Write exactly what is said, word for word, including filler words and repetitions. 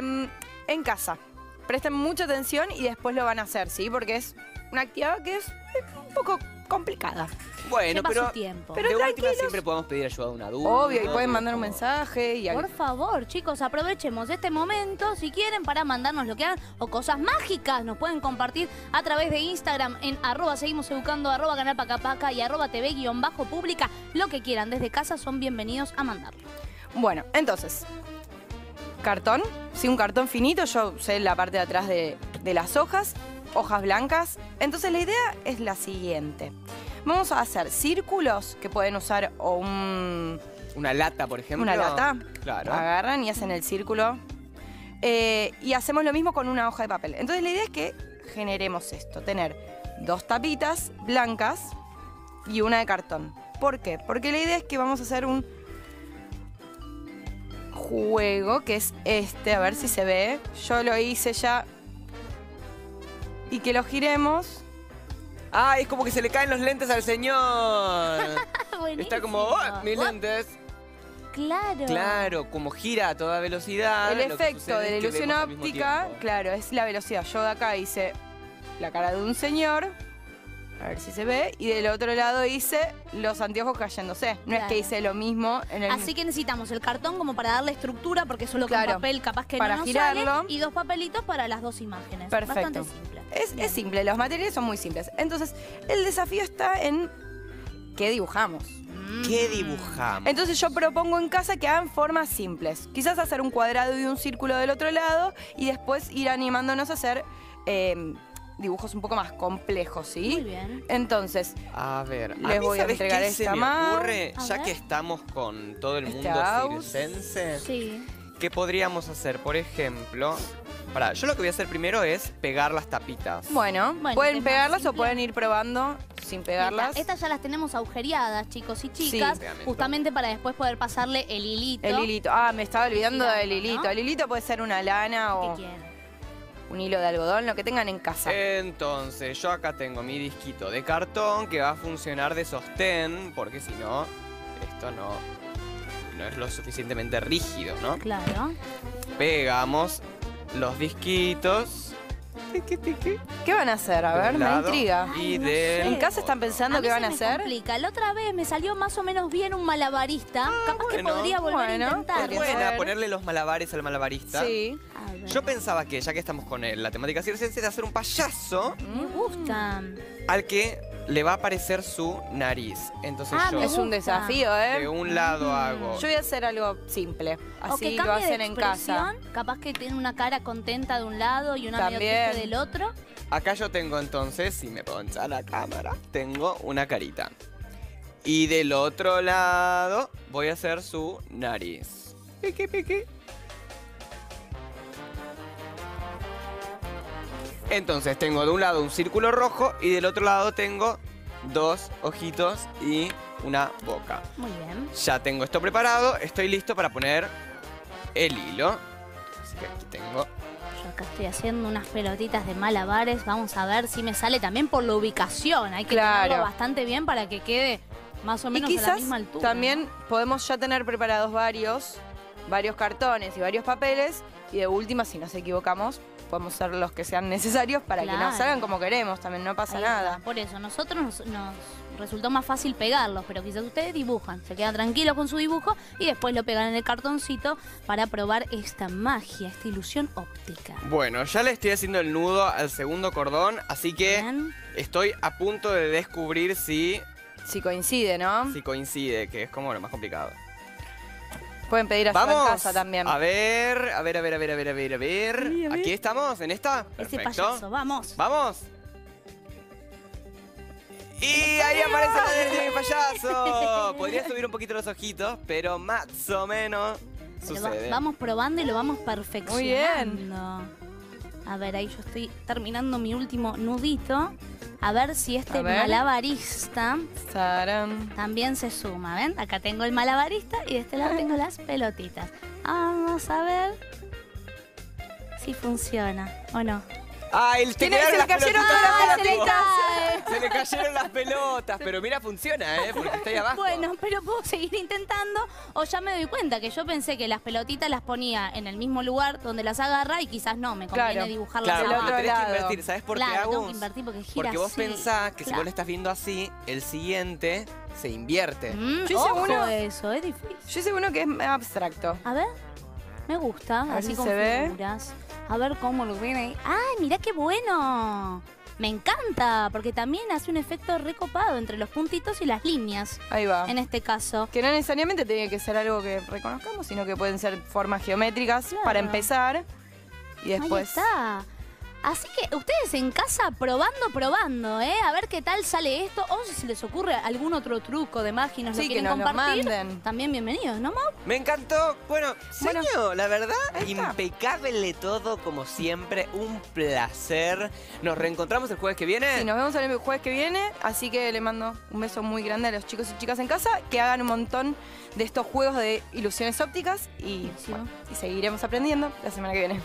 en, en casa. Presten mucha atención y después lo van a hacer, ¿sí? Porque es una actividad que es un poco complicada. Bueno, pero, pero de última siempre podemos pedir ayuda a un adulto. Obvio, y pueden mandar un mensaje. Y por favor, chicos, aprovechemos este momento, si quieren, para mandarnos lo que hagan o cosas mágicas. Nos pueden compartir a través de Instagram en arroba seguimos educando, arroba canal pakapaka y arroba tv guión bajo pública. Lo que quieran desde casa son bienvenidos a mandarlo. Bueno, entonces, cartón, sí, un cartón finito, yo sé la parte de atrás de, de las hojas, hojas blancas. Entonces la idea es la siguiente. Vamos a hacer círculos que pueden usar o un... Una lata, por ejemplo. Una lata. Claro. Agarran y hacen el círculo. Eh, y hacemos lo mismo con una hoja de papel. Entonces la idea es que generemos esto. Tener dos tapitas blancas y una de cartón. ¿Por qué? Porque la idea es que vamos a hacer un juego que es este. A ver si se ve. Yo lo hice ya. Y que lo giremos. Ah, es como que se le caen los lentes al señor. Está como, oh, mis lentes. Claro. Claro, como gira a toda velocidad. El efecto de la ilusión óptica, claro, es la velocidad. Yo de acá hice la cara de un señor, a ver si se ve, y del otro lado hice los anteojos cayéndose. No claro. es que hice lo mismo. En el... Así que necesitamos el cartón como para darle estructura, porque solo con claro. papel capaz que para no girarlo. Sale, y dos papelitos para las dos imágenes. Perfecto. Bastante simple. Es, es simple, los materiales son muy simples. Entonces, el desafío está en qué dibujamos. ¿Qué dibujamos? Entonces yo propongo en casa que hagan formas simples. Quizás hacer un cuadrado y un círculo del otro lado y después ir animándonos a hacer eh, dibujos un poco más complejos, ¿sí? Muy bien. Entonces, a ver, les a voy a entregar esta más. Ya que estamos con todo el este mundo house. circense, sí. ¿qué podríamos hacer? Por ejemplo... Pará, yo lo que voy a hacer primero es pegar las tapitas. Bueno, bueno pueden pegarlas o pueden ir probando sin pegarlas. Esta, estas ya las tenemos agujereadas, chicos y chicas, sí, justamente para después poder pasarle el hilito. El hilito. Ah, me estaba olvidando el del hilito. ¿No? El hilito puede ser una lana o un hilo de algodón, lo que tengan en casa. Entonces, yo acá tengo mi disquito de cartón que va a funcionar de sostén, porque si no, esto no, no es lo suficientemente rígido, ¿no? Claro. Pegamos... Los disquitos. ¿Qué van a hacer? A ver, me intriga. Ay, no sé. ¿En casa están pensando a mí qué van se a me hacer? Complica. La otra vez me salió más o menos bien un malabarista. Ah, Capaz bueno, que podría volver bueno, a intentar. Buena, ponerle los malabares al malabarista. Sí. A ver. Yo pensaba que, ya que estamos con él, la temática circense de hacer un payaso. Me gusta. Al que le va a aparecer su nariz. Entonces ah, yo... Es un desafío, ¿eh? De un lado mm. hago... Yo voy a hacer algo simple. Así lo hacen en casa. Capaz que tiene una cara contenta de un lado y una También. medio triste del otro. Acá yo tengo entonces, si me poncha la cámara, tengo una carita. Y del otro lado voy a hacer su nariz. Piqui, piqui. Entonces tengo de un lado un círculo rojo y del otro lado tengo dos ojitos y una boca. Muy bien. Ya tengo esto preparado, estoy listo para poner el hilo. Así que aquí tengo... Yo acá estoy haciendo unas pelotitas de malabares, vamos a ver si me sale también por la ubicación. Hay que claro. tenerlo bastante bien para que quede más o menos y quizás a la misma altura. También podemos ya tener preparados varios, varios cartones y varios papeles y de última, si nos equivocamos, podemos ser los que sean necesarios para claro. que nos salgan como queremos, también no pasa nada. Por eso, nosotros nos, nos resultó más fácil pegarlos, pero quizás ustedes dibujan, se quedan tranquilos con su dibujo y después lo pegan en el cartoncito para probar esta magia, esta ilusión óptica. Bueno, ya le estoy haciendo el nudo al segundo cordón, así que Bien. estoy a punto de descubrir si... Si coincide, ¿no? Si coincide, que es como lo más complicado. Pueden pedir a su casa también. A ver, a ver, a ver, a ver, a ver, a ver, a ver. Sí, a ver. ¿Aquí estamos? ¿En esta? Ese Perfecto. payaso, vamos. ¡Vamos! ¡Y ahí aparece la nariz de mi payaso! Podría subir un poquito los ojitos, pero más o menos sucede. Vamos probando y lo vamos perfeccionando. Muy bien. A ver, ahí yo estoy terminando mi último nudito. A ver si este ver. malabarista Sarán. también se suma, ¿ven? Acá tengo el malabarista y de este lado tengo las pelotitas. Vamos a ver si funciona o no. Ay, ah, se, se le cayeron las pelotas. Se le cayeron las pelotas, pero mira, funciona, ¿eh? Porque estoy abajo. Bueno, pero puedo seguir intentando o ya me doy cuenta que yo pensé que las pelotitas las ponía en el mismo lugar donde las agarra y quizás no, me conviene claro, dibujarlas claro, abajo. Claro, tenés que invertir, ¿sabes por claro, qué hago? Tengo que invertir porque gira Porque vos así. Pensás que claro. si vos lo estás viendo así, el siguiente se invierte. Mm, yo hice uno de eso, es difícil. Yo hice uno que es abstracto. A ver, me gusta, así, así con se figuras. Ve. A ver cómo lo ven ahí. ¡Ay, mirá qué bueno! Me encanta, porque también hace un efecto recopado entre los puntitos y las líneas. Ahí va. En este caso. Que no necesariamente tiene que ser algo que reconozcamos, sino que pueden ser formas geométricas claro. para empezar. Y después... Ahí está. Así que ustedes en casa probando, probando, ¿eh? A ver qué tal sale esto. O si se les ocurre algún otro truco de magia y nos sí, lo quieren que nos compartir. Lo manden. También bienvenidos, ¿no, Mau? Me encantó. Bueno, bueno señor, la verdad, impecable todo, como siempre. Un placer. Nos reencontramos el jueves que viene. Sí, nos vemos el jueves que viene. Así que le mando un beso muy grande a los chicos y chicas en casa. Que hagan un montón de estos juegos de ilusiones ópticas. Y, bueno, y seguiremos aprendiendo la semana que viene.